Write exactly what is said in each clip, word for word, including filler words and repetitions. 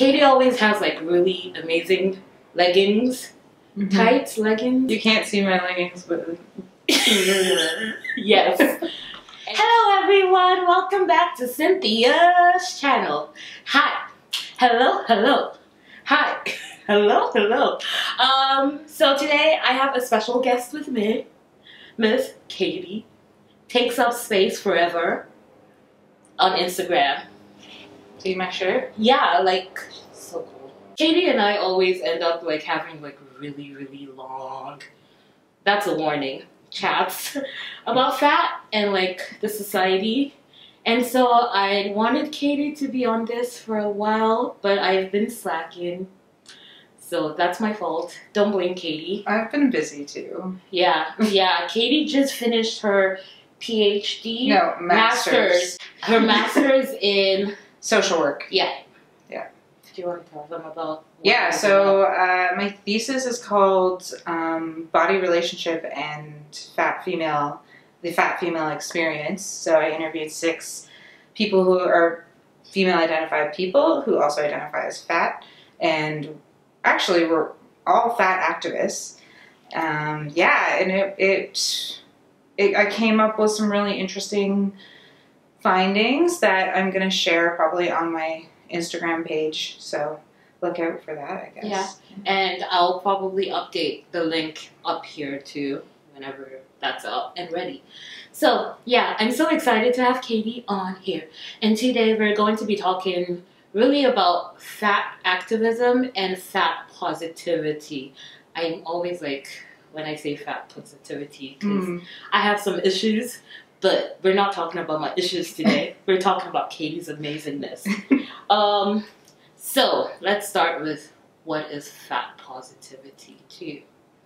Katie always has like really amazing leggings, mm-hmm. tights, leggings. You can't see my leggings, but yes. Hello everyone, welcome back to Cynthia's channel. Hi, hello, hello, hi, hello, hello. Um, so today I have a special guest with me, Miss Katie. Takes up space forever on Instagram. See my shirt? Yeah, like, so cool. Katie and I always end up like having like really, really long, that's a warning, chats about fat and like the society. And so I wanted Katie to be on this for a while, but I've been slacking. So that's my fault. Don't blame Katie. I've been busy too. Yeah, yeah. Katie just finished her PhD. No, master's. master's. Her master's in... social work. Yeah. Yeah. Do you want to tell them about... Yeah, so uh, my thesis is called um, Body, Relationship, and Fat Female, the Fat Female Experience. So I interviewed six people who are female-identified people who also identify as fat, and actually we're all fat activists. Um, yeah, and it, it, it... I came up with some really interesting findings that I'm going to share probably on my Instagram page, so look out for that, I guess. Yeah, and I'll probably update the link up here too whenever that's up and ready. So yeah, I'm so excited to have Katie on here, and today we're going to be talking really about fat activism and fat positivity. I'm always like, when I say fat positivity, because mm. I have some issues. But we're not talking about my issues today. We're talking about Katie's amazingness. um, so let's start with, what is fat positivity to you?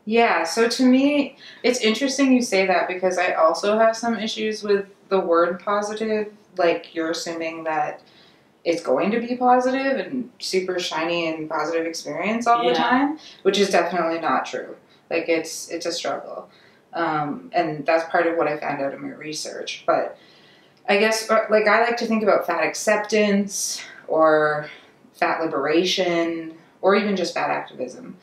Yeah, so to me, it's interesting you say that, because I also have some issues with the word positive. Like, you're assuming that it's going to be positive and super shiny and positive experience all yeah. the time, which is definitely not true. Like, it's, it's a struggle. Um, and that's part of what I found out in my research. But I guess, like, I like to think about fat acceptance or fat liberation or even just fat activism.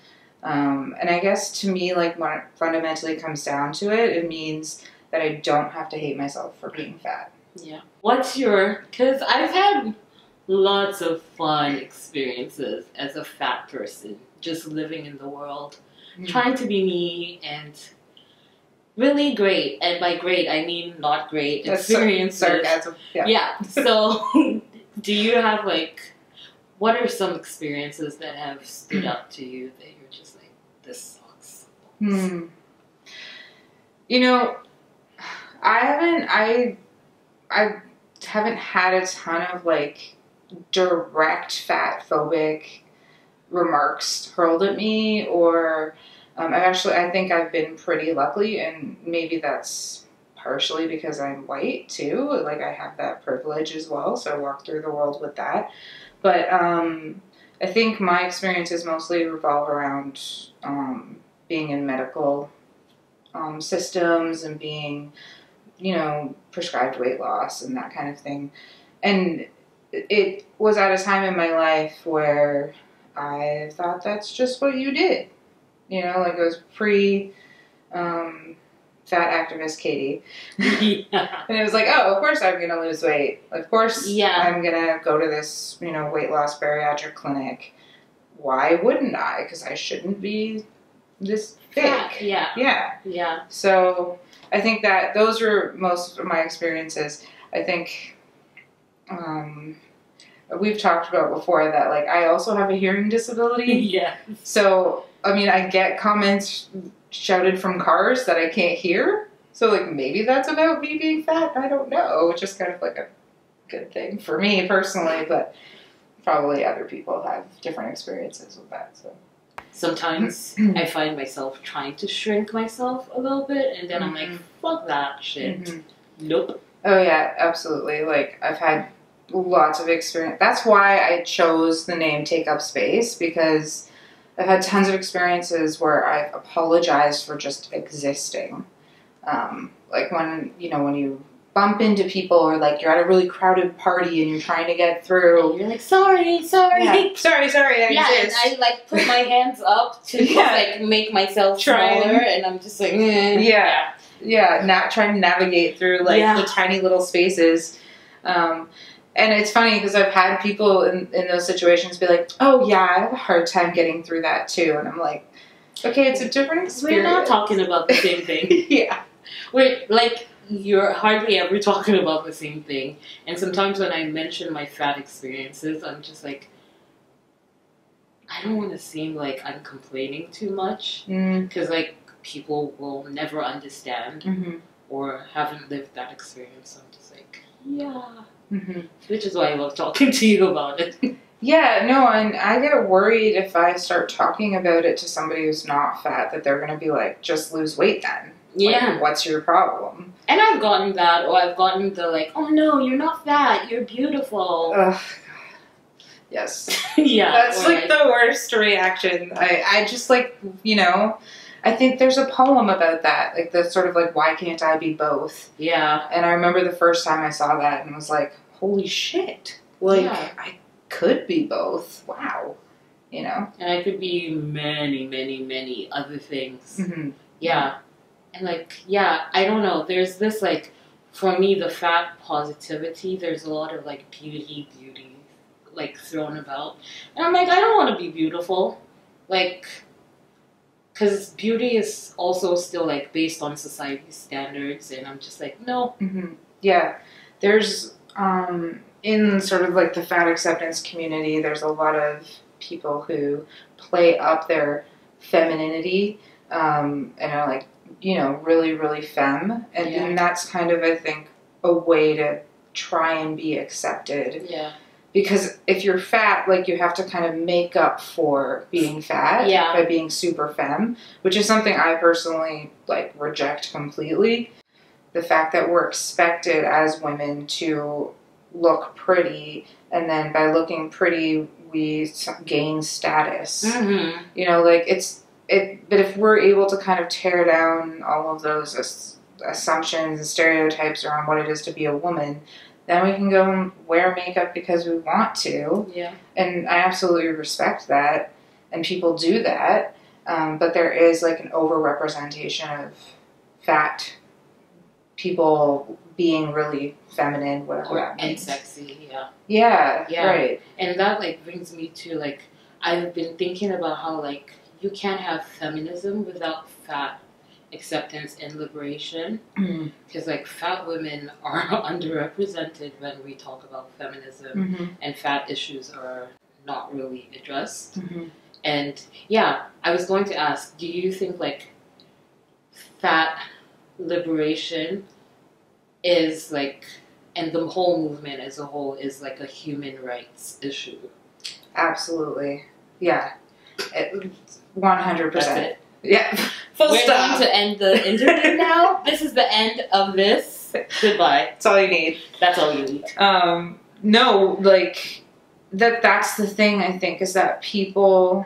Um, and I guess to me, like, when it fundamentally comes down to it, it means that I don't have to hate myself for being fat. Yeah. What's your, because I've had lots of fun experiences as a fat person, just living in the world, mm-hmm. trying to be me and... really great, and by great I mean not great experiences. Sarcasm. Yeah. Yeah. So, do you have like, what are some experiences that have stood out to you that you're just like, this sucks? Hmm. You know, I haven't. I I haven't had a ton of like direct fat phobic remarks hurled at me, or. Um, I've actually, I think I've been pretty lucky, and maybe that's partially because I'm white too. Like, I have that privilege as well, so I walk through the world with that. But um, I think my experiences mostly revolve around um, being in medical um, systems and being, you know, prescribed weight loss and that kind of thing. And it was at a time in my life where I thought that's just what you did. You know, like, it was pre um, fat activist Katie. Yeah. And it was like, oh, of course I'm going to lose weight. Of course yeah. I'm going to go to this, you know, weight loss bariatric clinic. Why wouldn't I? Because I shouldn't be this thick. Fat. Yeah. Yeah. Yeah. So I think that those were most of my experiences. I think um, we've talked about before that, like, I also have a hearing disability. Yeah. So... I mean, I get comments shouted from cars that I can't hear. So, like, maybe that's about me being fat. I don't know. Which is kind of like a good thing for me personally, but probably other people have different experiences with that. So sometimes I find myself trying to shrink myself a little bit, and then mm-hmm. I'm like, fuck that shit. Mm-hmm. Nope. Oh, yeah, absolutely. Like, I've had lots of experience. That's why I chose the name Take Up Space, because... I've had tons of experiences where I've apologized for just existing. Um, like when, you know, when you bump into people, or like you're at a really crowded party and you're trying to get through, you're like, sorry, sorry, yeah. sorry, sorry, I yeah, exist. And I like put my hands up to yeah. just like make myself trying. smaller, and I'm just like, eh. yeah, yeah, yeah, not trying to navigate through like yeah. the tiny little spaces. Um, and it's funny because I've had people in, in those situations be like, oh yeah, I have a hard time getting through that too, and I'm like, okay, it's a different experience. We're not talking about the same thing. yeah, we're like. You're hardly ever talking about the same thing. And sometimes when I mention my fat experiences, I'm just like, I don't want to seem like I'm complaining too much. Because, mm. like, people will never understand mm-hmm. or haven't lived that experience. So I'm just like, yeah. Mm-hmm. Which is why I love talking to you about it. Yeah, no, and I get worried if I start talking about it to somebody who's not fat, that they're going to be like, just lose weight then. Yeah. Like, what's your problem? And I've gotten that, or I've gotten the like, oh no, you're not fat, you're beautiful. Ugh, God. Yes. yeah. That's like, like the worst reaction. I, I just like, you know, I think there's a poem about that. Like the sort of like, why can't I be both? Yeah. And I remember the first time I saw that and was like, holy shit. Like, yeah. I could be both. Wow. You know? And I could be many, many, many other things. Mm-hmm. Yeah. And, like, yeah, I don't know. There's this, like, for me, the fat positivity, there's a lot of, like, beauty, beauty, like, thrown about. And I'm like, I don't want to be beautiful. Like, because beauty is also still, like, based on society's standards. And I'm just like, no. Mm-hmm. Yeah. There's, um, in sort of, like, the fat acceptance community, there's a lot of people who play up their femininity um, and are, like, you know, really, really femme. And, yeah. and that's kind of, I think, a way to try and be accepted. Yeah. Because if you're fat, like, you have to kind of make up for being fat yeah. by being super femme, which is something I personally, like, reject completely. The fact that we're expected as women to look pretty, and then by looking pretty, we gain status. Mm-hmm. You know, like, it's... It, but if we're able to kind of tear down all of those as, assumptions and stereotypes around what it is to be a woman, then we can go and wear makeup because we want to. Yeah. And I absolutely respect that, and people do that. Um, but there is like an overrepresentation of fat people being really feminine, whatever that means. And sexy, yeah. Yeah, yeah. Right. And that like brings me to like I've been thinking about how like. You can't have feminism without fat acceptance and liberation. Because, like, fat women are underrepresented when we talk about feminism. Mm-hmm. And fat issues are not really addressed. Mm-hmm. And, yeah, I was going to ask, do you think, like, fat liberation is, like, and the whole movement as a whole is, like, a human rights issue? Absolutely. Yeah. It, one hundred percent. That's it. Yeah. Full We're stop. Going to end the interview now. This is the end of this. Goodbye. That's all you need. That's all you need. Um, no, like, that. that's the thing, I think, is that people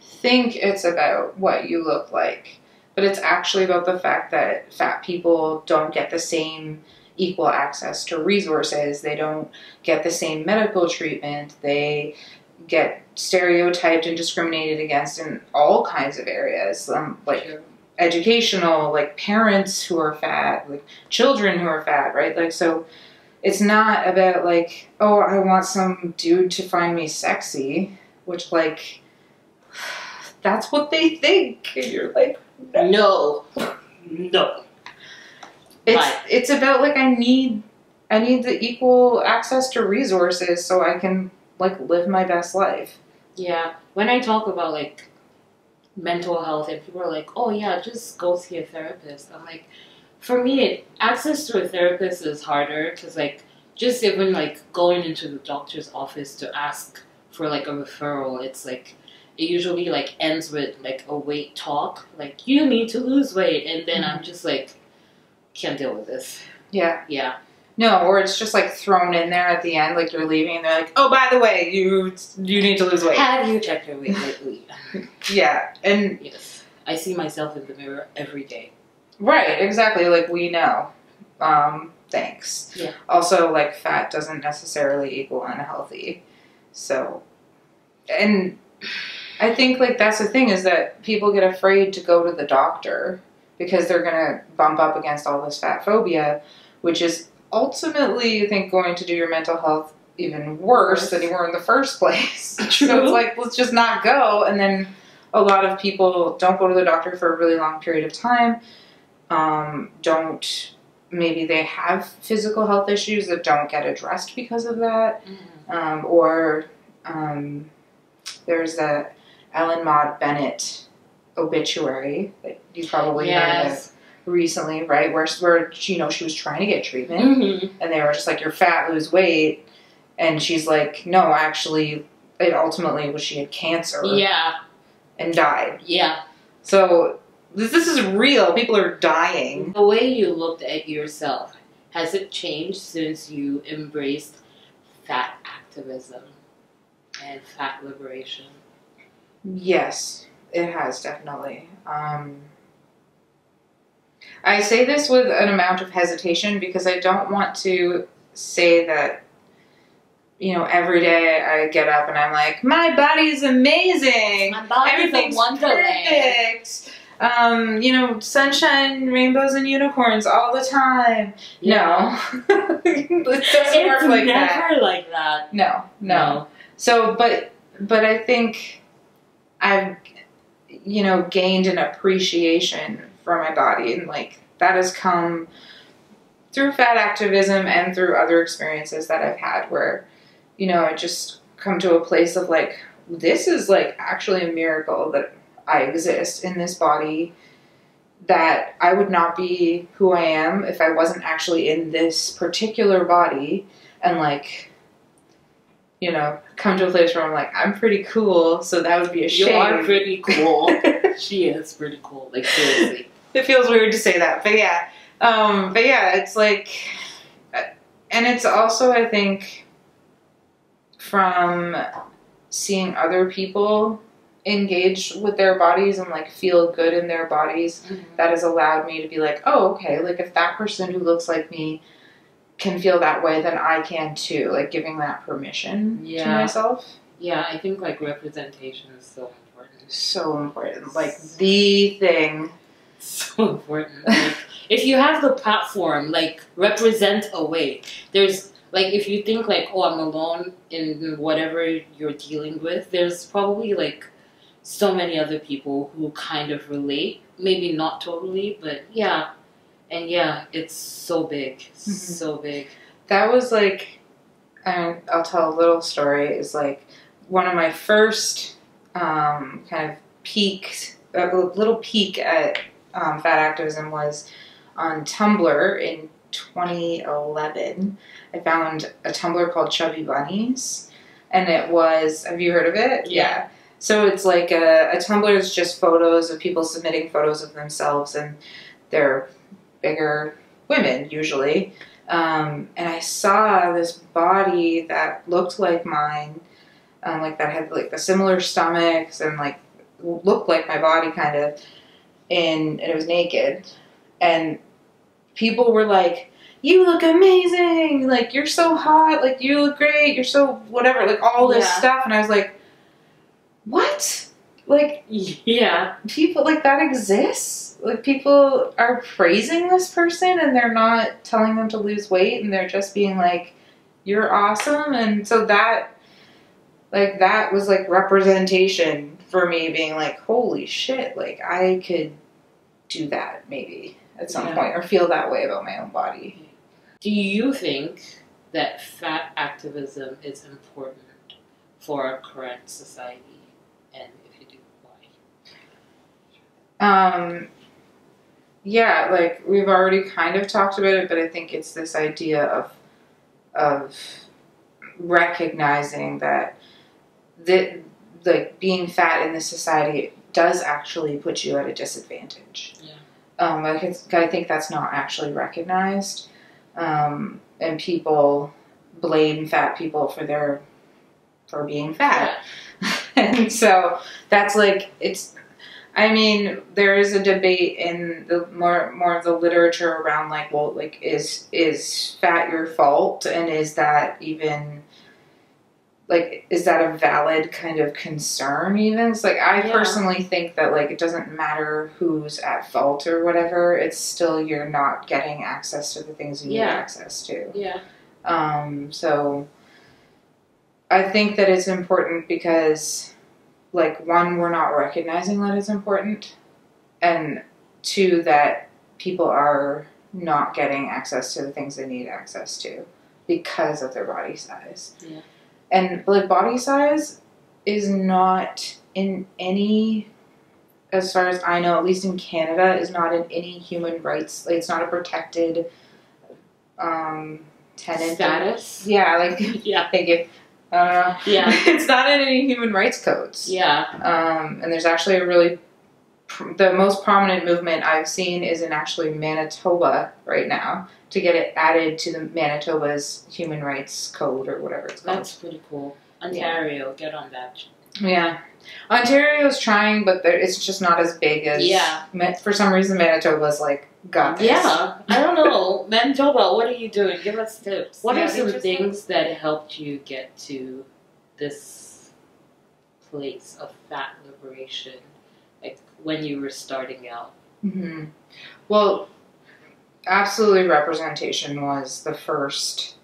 think it's about what you look like, but it's actually about the fact that fat people don't get the same equal access to resources. They don't get the same medical treatment. They get stereotyped and discriminated against in all kinds of areas, um, like sure. educational, like parents who are fat, like children who are fat, right? Like, so it's not about like, oh, I want some dude to find me sexy, which like, that's what they think. And you're like, no, no. no. It's, Bye. it's about like, I need, I need the equal access to resources so I can like live my best life. Yeah. When I talk about like mental health and people are like, oh yeah, just go see a therapist. I'm like, for me, access to a therapist is harder because like just even like going into the doctor's office to ask for like a referral, it's like, it usually like ends with like a weight talk, like you need to lose weight. And then mm-hmm. I'm just like, can't deal with this. Yeah. Yeah. No, or it's just, like, thrown in there at the end, like, you're leaving, and they're like, oh, by the way, you you need to lose weight. Have you checked your weight lately? yeah, and... Yes, I see myself in the mirror every day. Right, exactly, like, we know. Um, thanks. Yeah. Also, like, fat doesn't necessarily equal unhealthy. So, and I think, like, that's the thing, is that people get afraid to go to the doctor because they're going to bump up against all this fat phobia, which is ultimately, I think, going to do your mental health even worse than you were in the first place. True. So it's like, let's just not go. And then a lot of people don't go to the doctor for a really long period of time. Um, don't, maybe they have physical health issues that don't get addressed because of that. Mm-hmm. Um, or um, there's that Ellen Maud Bennett obituary that you probably yes. heard of recently, right? Where, where, you know, she was trying to get treatment, mm-hmm. and they were just like, you're fat, lose weight. And she's like, no, actually, it ultimately was she had cancer. Yeah. And died. Yeah. So this, this is real. People are dying. The way you looked at yourself, has it changed since you embraced fat activism and fat liberation? Yes, it has, definitely. Um, I say this with an amount of hesitation because I don't want to say that, you know, every day I get up and I'm like, my body's amazing. My body's a wonderland. Perfect. Um, you know, sunshine, rainbows, and unicorns all the time. Yeah. No. It doesn't it's work like that. It's never like that. No, no, no. So, but, but I think I've, you know, gained an appreciation for my body, and like that has come through fat activism and through other experiences that I've had where, you know, I just come to a place of like, this is like actually a miracle that I exist in this body, that I would not be who I am if I wasn't actually in this particular body, and like, you know, come to a place where I'm like, I'm pretty cool, so that would be a shame. You are pretty cool. She is pretty cool, like seriously. It feels weird to say that, but yeah. Um, but yeah, it's like, and it's also, I think, from seeing other people engage with their bodies and like feel good in their bodies, mm-hmm. that has allowed me to be like, oh, okay, like if that person who looks like me can feel that way, then I can too. Like giving that permission yeah. to myself. Yeah, I think like representation is so important. So important. Like the thing. So important. Like, if you have the platform, like represent a way. There's Like, if you think, like, oh, I'm alone in whatever you're dealing with, there's probably, like, so many other people who kind of relate. Maybe not totally, but yeah. And yeah, it's so big. Mm-hmm. So big. That was, like, and I'll tell a little story. It's, like, one of my first um, kind of peaks, a little peak at um, fat activism was on Tumblr in twenty eleven. I found a Tumblr called Chubby Bunnies, and it was, have you heard of it? Yeah. yeah. So it's like a, a Tumblr is just photos of people submitting photos of themselves, and they're bigger women usually. Um, and I saw this body that looked like mine, um, like that had like the similar stomachs and like looked like my body kind of, and, and it was naked. And people were like, you look amazing, like, you're so hot, like, you look great, you're so whatever, like, all this yeah. stuff. And I was like, what? Like, yeah, people, like, that exists? Like, people are praising this person, and they're not telling them to lose weight, and they're just being like, you're awesome. And so that, like, that was, like, representation for me, being like, holy shit, like, I could do that, maybe, at some yeah. point, or feel that way about my own body. Do you think that fat activism is important for our current society? And if you do, why? Um, yeah, like we've already kind of talked about it, but I think it's this idea of, of recognizing that the, like being fat in this society does actually put you at a disadvantage. Yeah. Um, like it's, I think that's not actually recognized. Um, and people blame fat people for their, for being fat. And so that's like, it's, I mean, there is a debate in the more more of the literature around like, well, like is is fat your fault, and is that even like is that a valid kind of concern even? It's like I yeah. personally think that like it doesn't matter who's at fault or whatever. It's still you're not getting access to the things you yeah. need access to. Yeah. Um. So I think that it's important because, like, one, we're not recognizing that it's important, and two, that people are not getting access to the things they need access to because of their body size. Yeah. And, like, body size is not in any, as far as I know, at least in Canada, is not in any human rights, like, it's not a protected um, tenant. Status? Yeah, like, yeah. They give... Uh, yeah, it's not in any human rights codes. Yeah, um, and there's actually a really pr the most prominent movement I've seen is in actually Manitoba right now to get it added to the Manitoba's human rights code or whatever it's called. That's pretty cool. Ontario, yeah. Get on that. Yeah, Ontario's trying, but there, it's just not as big as yeah. For some reason, Manitoba's like got this. Yeah, I don't know, Manitoba. What are you doing? Give us tips. What yeah, are some things that helped you get to this place of fat liberation, like when you were starting out? Mm-hmm. Well, absolutely, representation was the first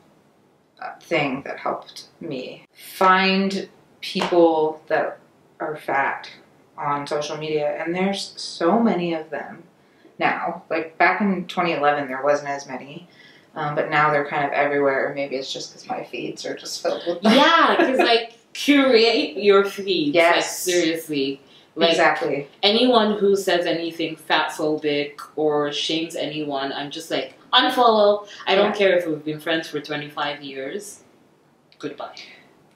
thing that helped me find people that are fat on social media, and there's so many of them now. Like back in twenty eleven there wasn't as many, um, but now they're kind of everywhere. Maybe it's just because my feeds are just filled with them. Yeah, because like curate your feeds. Yes, like, seriously, like, exactly, anyone who says anything fatphobic or shames anyone, I'm just like unfollow. I don't yeah. care if we've been friends for twenty-five years, goodbye.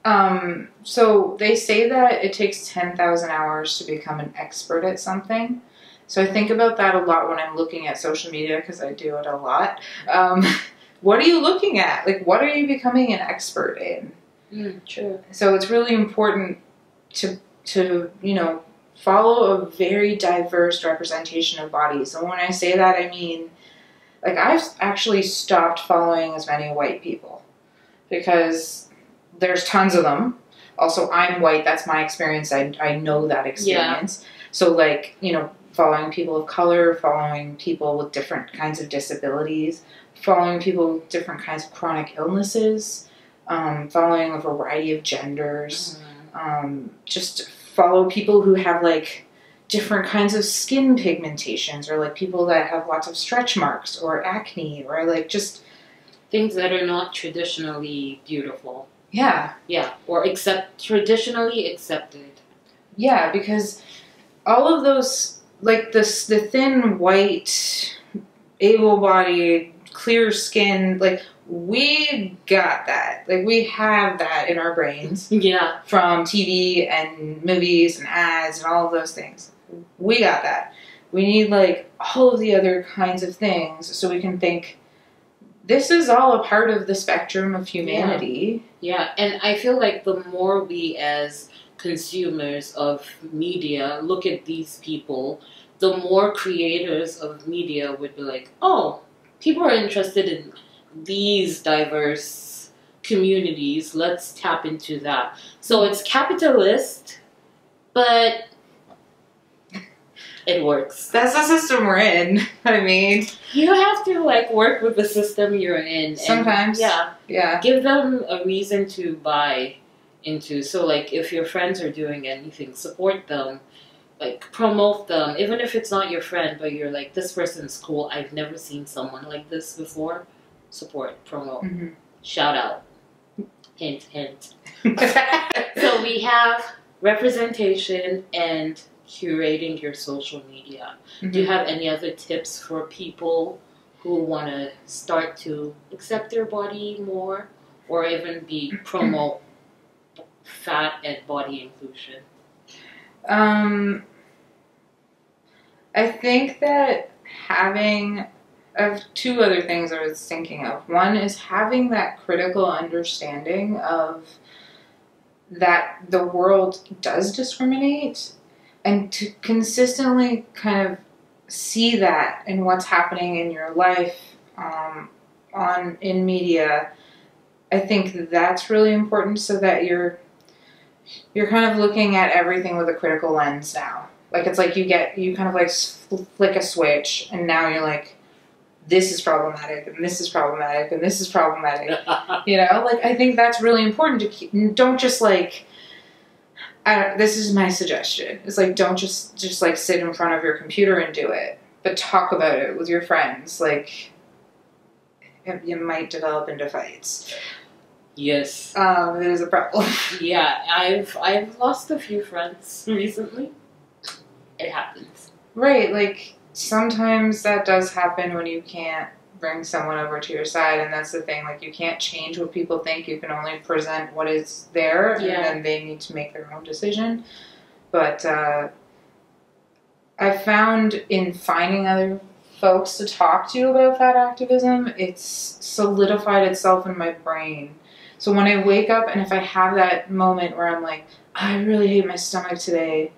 Um, so they say that it takes ten thousand hours to become an expert at something. So I think about that a lot when I'm looking at social media, because I do it a lot. Um, what are you looking at? Like, what are you becoming an expert in? Mm, true. So it's really important to, to, you know, follow a very diverse representation of bodies. And when I say that, I mean, like, I've actually stopped following as many white people because... there's tons of them. Also, I'm white. That's my experience. I, I know that experience. Yeah. So, like, you know, following people of color, following people with different kinds of disabilities, following people with different kinds of chronic illnesses, um, following a variety of genders. Mm-hmm. um, just follow people who have, like, different kinds of skin pigmentations, or, like, people that have lots of stretch marks or acne, or, like, just... things that are not traditionally beautiful. Yeah. Yeah. Or accept, traditionally accepted. Yeah, because all of those, like this, the thin, white, able-bodied, clear-skinned, like, we got that. Like, we have that in our brains. Yeah. From T V and movies and ads and all of those things. We got that. We need, like, all of the other kinds of things so we can think, this is all a part of the spectrum of humanity. Yeah. Yeah, and I feel like the more we as consumers of media look at these people, the more creators of media would be like, oh, people are interested in these diverse communities. Let's tap into that. So it's capitalist, but it works. That's the system we're in. I mean, you have to like work with the system you're in. Sometimes. And, yeah. Yeah. Give them a reason to buy into. So like if your friends are doing anything, support them, like promote them. Even if it's not your friend, but you're like, this person's cool. I've never seen someone like this before. Support, promote, mm-hmm. shout out, hint, hint. So we have representation and curating your social media. Mm-hmm. Do you have any other tips for people who want to start to accept their body more, or even be promote fat and body inclusion? Um, I think that having of two other things I was thinking of. One is having that critical understanding of that the world does discriminate. and to consistently kind of see that in what's happening in your life, um, on in media, I think that's really important, so that you're you're kind of looking at everything with a critical lens now. Like, it's like you get, you kind of like flick a switch, and now you're like, this is problematic, and this is problematic, and this is problematic. You know, like, I think that's really important to keep. Don't just like, I don't, this is my suggestion. It's like, don't just, just like sit in front of your computer and do it, but talk about it with your friends. Like, you might develop into fights. Yes. Um, there's a problem. Yeah, I've, I've lost a few friends recently. It happens. Right, like, sometimes that does happen when you can't bring someone over to your side, and that's the thing, like, you can't change what people think, you can only present what is there, yeah. And then they need to make their own decision. But, uh, I found in finding other folks to talk to about fat activism, it's solidified itself in my brain. So when I wake up, and if I have that moment where I'm like, I really hate my stomach today,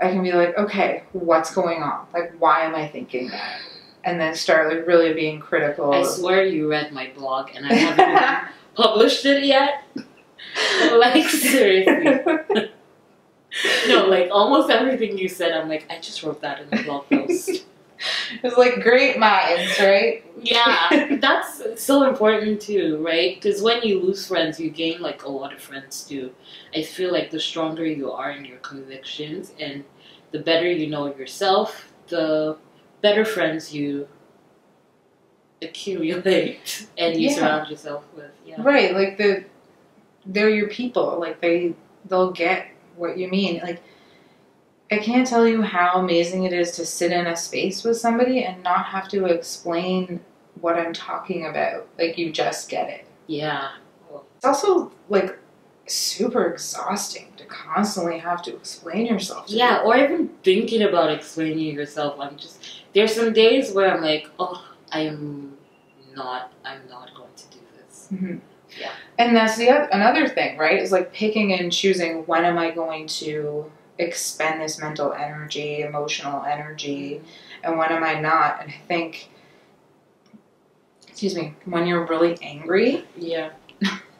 I can be like, okay, what's going on? Like, why am I thinking that? And then start like really being critical. I swear you read my blog, and I haven't even published it yet. Like, seriously. No, like, almost everything you said, I'm like, I just wrote that in the blog post. It's like, great minds, right? Yeah, that's so important too, right? Because when you lose friends, you gain like a lot of friends too. I feel like the stronger you are in your convictions and the better you know yourself, the better friends you accumulate and you yeah. surround yourself with. Yeah. Right, like the they're your people. Like they they'll get what you mean. Like, I can't tell you how amazing it is to sit in a space with somebody and not have to explain what I'm talking about. Like, you just get it. Yeah. It's also like super exhausting to constantly have to explain yourself to yeah, people. Or even thinking about explaining yourself. I'm just, there's some days where I'm like, oh, I'm not, I'm not going to do this. Mm-hmm. Yeah. And that's the other, another thing, right? It's like picking and choosing, when am I going to expend this mental energy, emotional energy, and when am I not? And I think, excuse me, when you're really angry, yeah,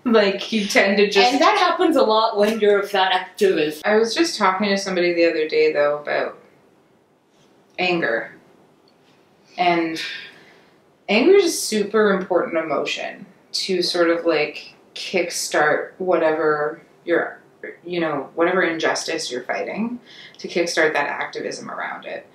like you tend to just, and that happens a lot when you're a fat activist. I was just talking to somebody the other day though about anger, and anger is a super important emotion to sort of like kickstart whatever you're, you know, whatever injustice you're fighting, to kickstart that activism around it.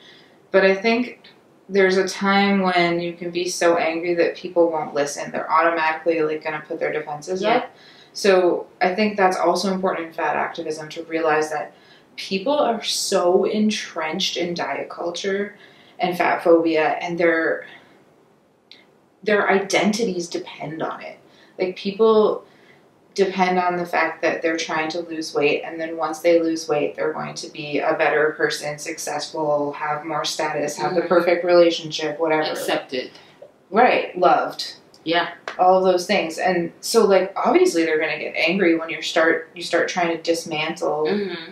But I think there's a time when you can be so angry that people won't listen. They're automatically like going to put their defenses yeah. up. So I think that's also important in fat activism, to realize that people are so entrenched in diet culture and fat phobia, and their their identities depend on it. Like, people depend on the fact that they're trying to lose weight, and then once they lose weight, they're going to be a better person, successful, have more status, have mm-hmm. the perfect relationship, whatever. Accepted. Right. Loved. Yeah. All of those things. And so, like, obviously they're going to get angry when you start, you start trying to dismantle mm-hmm.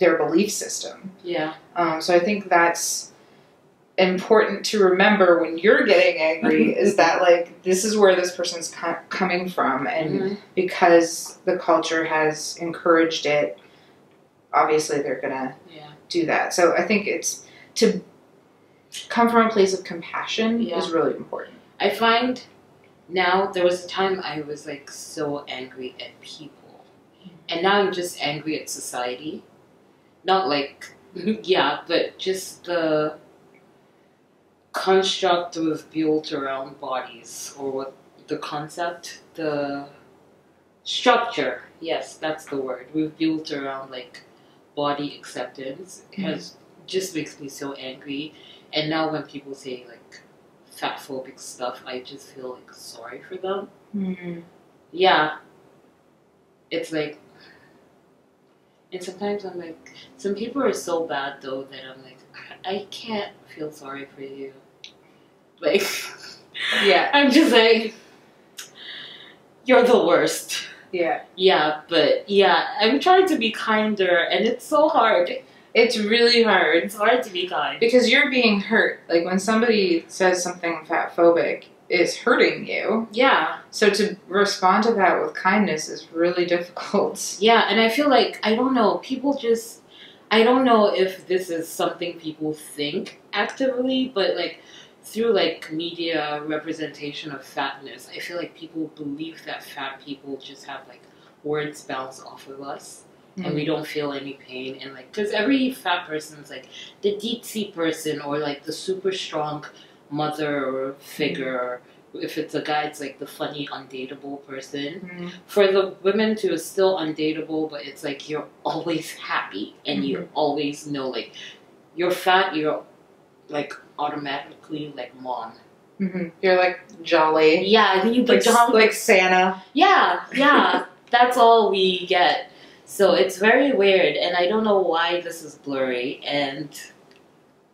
their belief system. Yeah. Um, so I think that's important to remember when you're getting angry, is that, like, this is where this person's co coming from, and mm-hmm. because the culture has encouraged it, obviously they're gonna yeah. do that. So I think it's, to come from a place of compassion yeah. is really important. I find now, there was a time I was like so angry at people, and now I'm just angry at society. Not like yeah, but just the construct we've built around bodies, or what the concept, the structure, yes, that's the word, we've built around like body acceptance mm-hmm. has just makes me so angry. And now when people say like fat phobic stuff, I just feel like sorry for them. Mm-hmm. Yeah, it's like, and sometimes I'm like, some people are so bad though that I'm like, I can't feel sorry for you. Like, yeah, I'm just like, you're the worst. Yeah. Yeah, but yeah, I'm trying to be kinder, and it's so hard. It's really hard. It's hard to be kind. Because you're being hurt. Like, when somebody says something fatphobic, it's hurting you. Yeah. So to respond to that with kindness is really difficult. Yeah, and I feel like, I don't know, people just... I don't know if this is something people think actively, but, like, through, like, media representation of fatness, I feel like people believe that fat people just have, like, words bounce off of us. Mm-hmm. And we don't feel any pain, and like, because every fat person is like the deep sea person or like the super strong mother or figure. Mm-hmm. If it's a guy, it's like the funny undateable person. Mm-hmm. For the women too, it's still undateable, but it's like you're always happy and mm-hmm. you always know, like, you're fat, you're like automatically like mom. Mm-hmm. You're like jolly. Yeah, then you like, jolly. Like Santa. Yeah, yeah. That's all we get. So it's very weird, and I don't know why this is blurry, and...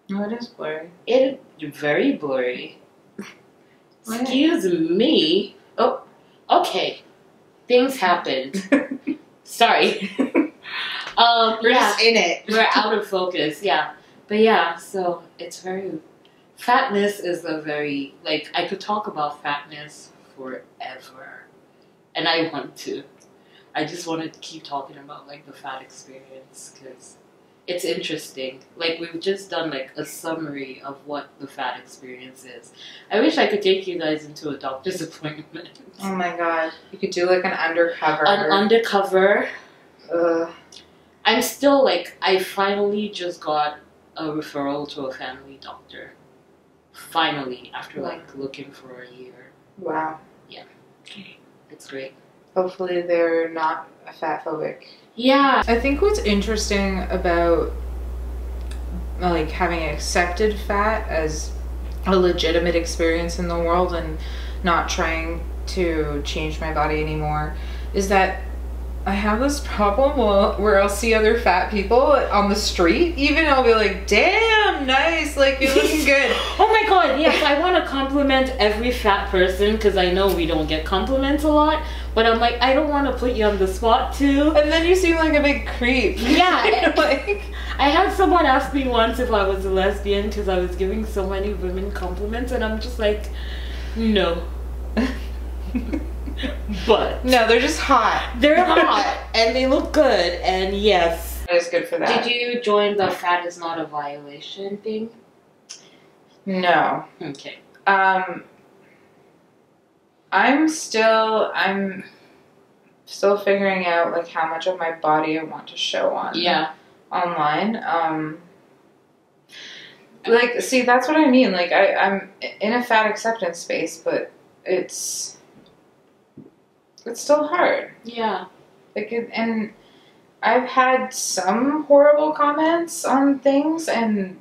No, it is blurry. It is very blurry. Excuse me. Oh, okay. Things happened. Sorry. um, We're yeah. just in it. We're out of focus, yeah. But yeah, so it's very... Fatness is a very... Like, I could talk about fatness forever, and I want to. I just want to keep talking about, like, the fat experience, because it's interesting. Like, we've just done, like, a summary of what the fat experience is. I wish I could take you guys into a doctor's appointment. Oh, my God. You could do, like, an undercover. An undercover. Ugh. I'm still, like, I finally just got a referral to a family doctor. Finally, after, wow. like, looking for a year. Wow. Yeah. It's great. Hopefully they're not fatphobic. Yeah. I think what's interesting about, like, having accepted fat as a legitimate experience in the world and not trying to change my body anymore is that I have this problem where I'll see other fat people on the street, even I'll be like, damn, nice, like, you're looking good. Oh my God, yes, I want to compliment every fat person because I know we don't get compliments a lot, but I'm like, I don't want to put you on the spot too. And then you seem like a big creep. Yeah. Like, I had someone ask me once if I was a lesbian because I was giving so many women compliments, and I'm just like, no. But no, they're just hot. They're hot and they look good, and yes, it's good for that. Did you join the fat is not a violation thing? No. Okay. Um, I'm still I'm still figuring out, like, how much of my body I want to show on yeah online. Um, like, see, that's what I mean. Like, I I'm in a fat acceptance space, but it's. It's still hard. Yeah. Like, and I've had some horrible comments on things, and,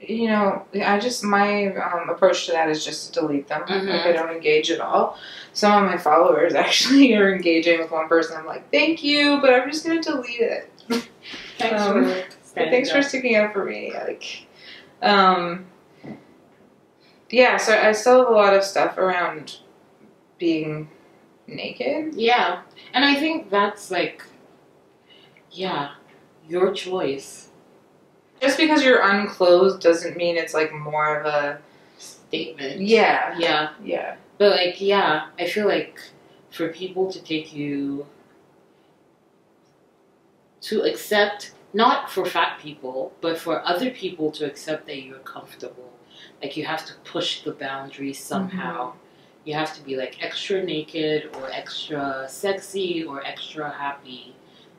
you know, I just, my um, approach to that is just to delete them. Mm-hmm. Like, I don't engage at all. Some of my followers actually are engaging with one person. I'm like, thank you, but I'm just going to delete it. Thanks, um, for, thanks for sticking up for me. Like, um, yeah, so I still have a lot of stuff around being... naked. Yeah, and I think that's, like, yeah, your choice. Just because you're unclothed doesn't mean it's, like, more of a statement. Yeah. Yeah. Yeah. But, like, yeah, I feel like for people to take you to accept, not for fat people, but for other people to accept that you're comfortable. Like, you have to push the boundary somehow. Mm-hmm. You have to be, like, extra naked or extra sexy or extra happy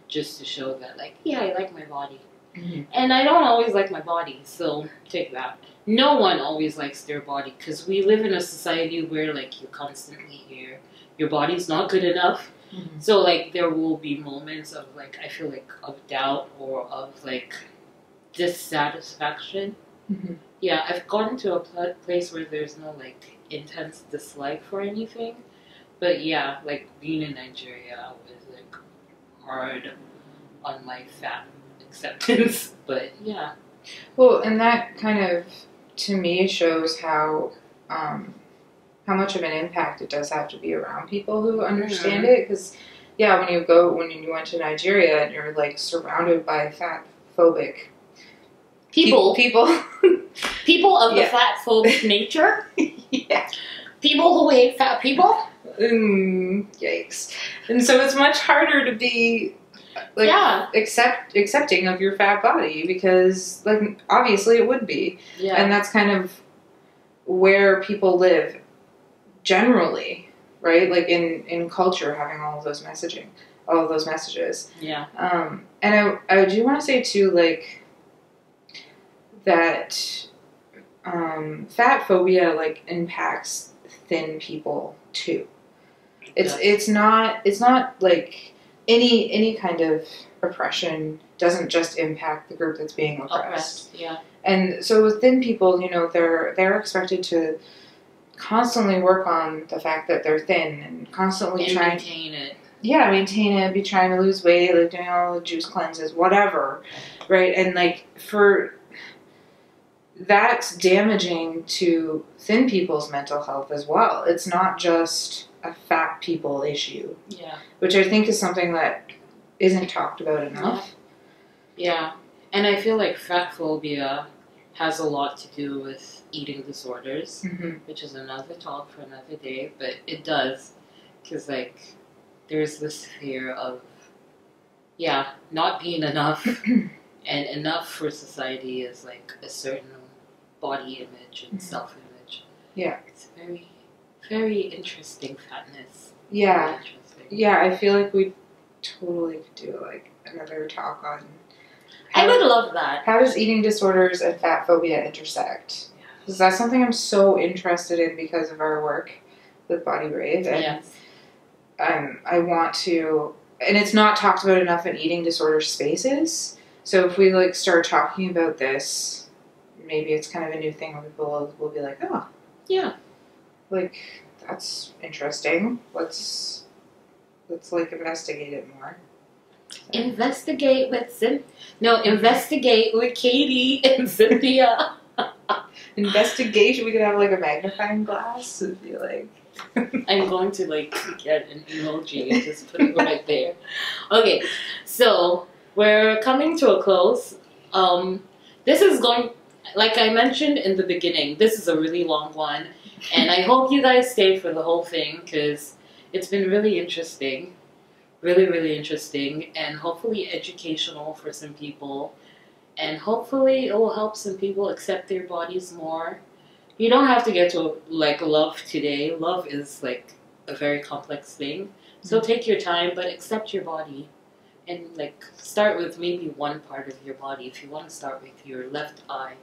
just to show that, like, yeah, I like my body. Mm-hmm. And I don't always like my body, so take that. No one always likes their body because we live in a society where, like, you're constantly here. Your body's not good enough. Mm-hmm. So, like, there will be moments of, like, I feel like of doubt or of, like, dissatisfaction. Mm-hmm. Yeah, I've gotten to a pl place where there's no, like, intense dislike for anything, but yeah, like, being in Nigeria was, like, hard on my fat acceptance. But yeah, well, and that kind of, to me, shows how um, how much of an impact it does have to be around people who understand mm-hmm. it. Because yeah, when you go when you went to Nigeria and you're, like, surrounded by fat phobic people, people, people of the yeah. fat phobic nature. Yeah. People who hate fat people. Mm, yikes! And so it's much harder to be, like, yeah, accept accepting of your fat body because, like, obviously it would be. Yeah. And that's kind of where people live, generally, right? Like in in culture, having all of those messaging, all of those messages. Yeah. Um, and I I do want to say too, like, that um, fat phobia like impacts thin people too. It's yeah. it's not it's not like any any kind of oppression doesn't just impact the group that's being oppressed. Oppressed. Yeah. And so with thin people, you know, they're they're expected to constantly work on the fact that they're thin and constantly and trying maintain it. Yeah, maintain it, be trying to lose weight, like doing all the juice cleanses, whatever. Right? And like for that's damaging to thin people's mental health as well. It's not just a fat people issue. Yeah. Which I think is something that isn't talked about enough. Yeah. Yeah. And I feel like fat phobia has a lot to do with eating disorders, mm-hmm. which is another talk for another day, but it does. Because, like, there's this fear of, yeah, not being enough. And enough for society is, like, a certain body image and mm-hmm. self-image. Yeah. It's very, very interesting fatness. Yeah. Interesting. Yeah, I feel like we totally could do, like, another talk on... How, I would love that. How does eating disorders and fat phobia intersect? Yeah. Because that's something I'm so interested in because of our work with Body Brave. And yes. um, I want to... And it's not talked about enough in eating disorder spaces. So if we, like, start talking about this, maybe it's kind of a new thing where people will, will be like, oh. Yeah. Like, that's interesting. Let's, let's like, investigate it more. Investigate with Cynthia. No, investigate with Katie and Cynthia. Investigation. We could have like a magnifying glass and be like. I'm going to like get an emoji and just put it right there. Okay, so we're coming to a close. Um, this is going, like I mentioned in the beginning, this is a really long one, and I hope you guys stayed for the whole thing because it's been really interesting. Really, really interesting and hopefully educational for some people. And hopefully it will help some people accept their bodies more. You don't have to get to like love today. Love is like a very complex thing. So take your time, but accept your body. And like start with maybe one part of your body. If you want to start with your left eye,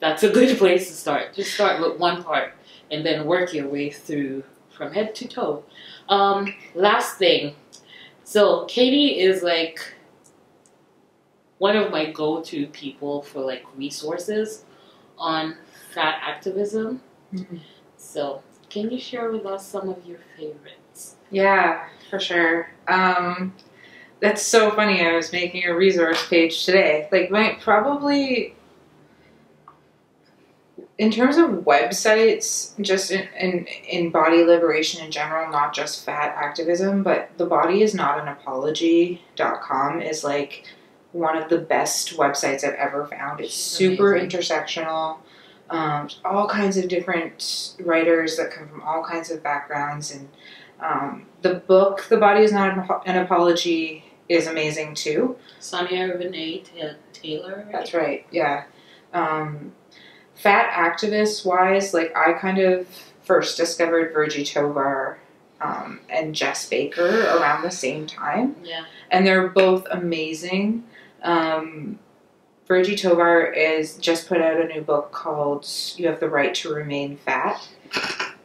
that's a good place to start. Just start with one part and then work your way through from head to toe. Um, last thing. So Katie is like one of my go-to people for like resources on fat activism. Mm-hmm. So can you share with us some of your favorites? Yeah, for sure. Um, that's so funny. I was making a resource page today. Like my probably in terms of websites, just in, in, in body liberation in general, not just fat activism, but the body is not an apology dot com is like one of the best websites I've ever found. It's super amazing. Intersectional. Um, all kinds of different writers that come from all kinds of backgrounds. And um, the book, The Body is Not an Apology, is amazing too. Sonia Renee Taylor, right? That's right, yeah. Um, Fat activist-wise, like, I kind of first discovered Virgie Tovar um, and Jess Baker around the same time. Yeah. And they're both amazing. Um, Virgie Tovar is just put out a new book called You Have the Right to Remain Fat,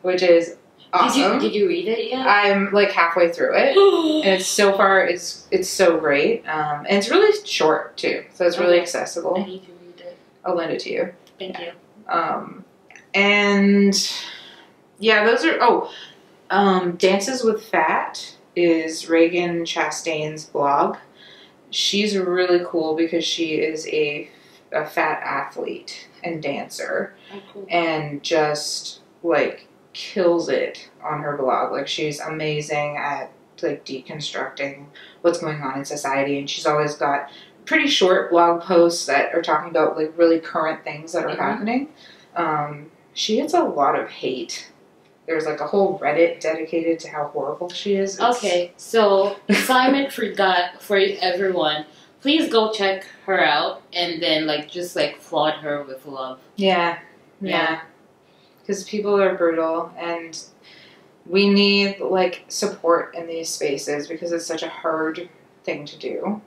which is awesome. Did you, did you read it yet? I'm, like, halfway through it. And it's so far, it's, it's so great. Um, and it's really short, too, so it's really okay. accessible. I need to read it. I'll lend it to you. Thank you. Um, and yeah, those are, oh, um, Dances with Fat is Reagan Chastain's blog. She's really cool because she is a, a fat athlete and dancer oh, cool. and just like kills it on her blog. Like she's amazing at like deconstructing what's going on in society, and she's always got pretty short blog posts that are talking about like really current things that are mm-hmm. happening. Um, she gets a lot of hate. There's like a whole Reddit dedicated to how horrible she is. It's... Okay, so assignment for that for everyone. Please go check her out and then like just like flood her with love. Yeah, yeah. Because yeah. people are brutal and we need like support in these spaces because it's such a hard thing to do.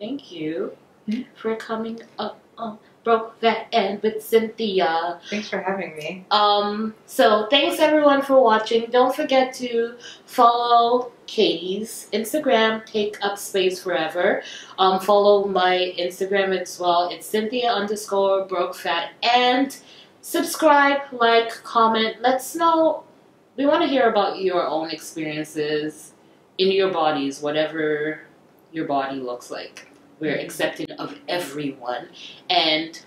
Thank you mm-hmm. for coming up on Broke That End with Cynthia. Thanks for having me. Um. So thanks everyone for watching. Don't forget to follow Katie's Instagram, Take Up Space Forever. Um, follow my Instagram as well. It's Cynthia underscore Broke Fat. And subscribe, like, comment. Let's know. We want to hear about your own experiences in your bodies, whatever your body looks like. We're accepting of everyone. And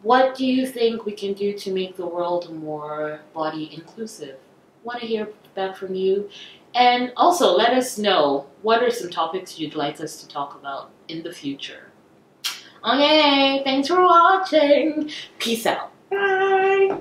what do you think we can do to make the world more body inclusive? Want to hear back from you. And also, let us know what are some topics you'd like us to talk about in the future. Okay, thanks for watching. Peace out. Bye.